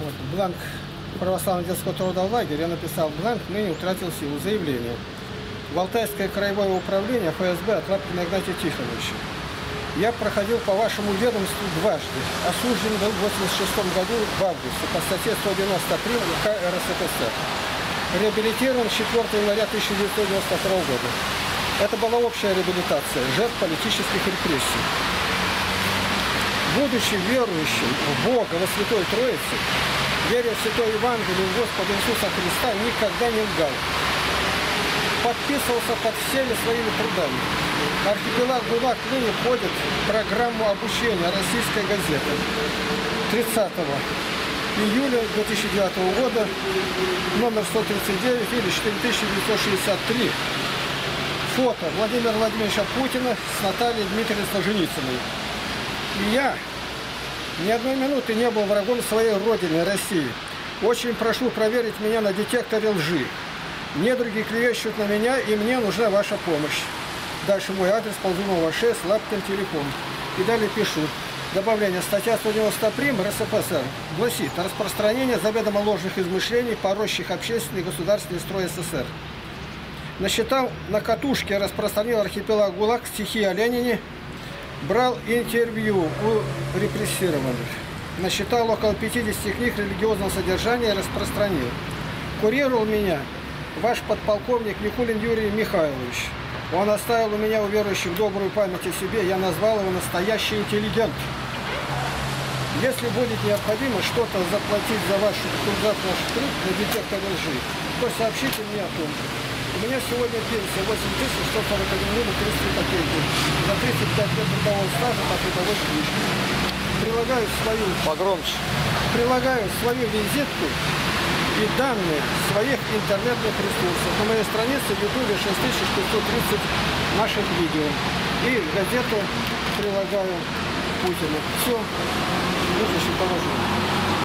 Вот, бланк православного детского труда лагерь, я написал бланк, ныне утратил силу заявления. В Алтайское краевое управление ФСБ от Рапкина Игнатия Тихоновича. Я проходил по вашему ведомству дважды. Осужден был в 1986 году в августе по статье 193 УК РСФСР. Реабилитирован 4 января 1992 года. Это была общая реабилитация жертв политических репрессий. Будучи верующим в Бога, во Святой Троице, веря в Святой Евангелие в Господа Иисуса Христа, никогда не лгал. Подписывался под всеми своими трудами. Архипелаг ГУЛАГ ныне входит в программу обучения «Российской газеты». 30 июля 2009 года, номер 139 или 4963. Фото Владимира Владимировича Путина с Натальей Дмитриевной Солженицыной. И я ни одной минуты не был врагом своей родины, России. Очень прошу проверить меня на детекторе лжи. Недруги клевещут на меня, и мне нужна ваша помощь. Дальше мой адрес, Ползунова 6, Лапкин, телефон. И далее пишу. Добавление. Статья 190 прим. РСФСР гласит: распространение заведомо ложных измышлений, порочащих общественный и государственный строй СССР. Насчитал на катушке, распространил Архипелаг ГУЛАГ стихи о Ленине, брал интервью у репрессированных. Насчитал около 50 книг религиозного содержания и распространил. Курировал меня ваш подполковник Никулин Юрий Михайлович. Он оставил у меня у верующих добрую память о себе. Я назвал его настоящий интеллигент. Если будет необходимо что-то заплатить за ваш труд на детектор лжи, то сообщите мне о том. У меня сегодня пенсия 8141 рубль 30 копеек за 35 лет трудового стажа по трудовой книжке. Прилагаю свою визитку и данные своих интернетных ресурсов. На моей странице в YouTube 6530 наших видео. И газету прилагаю Путину. Все, нужно еще положено.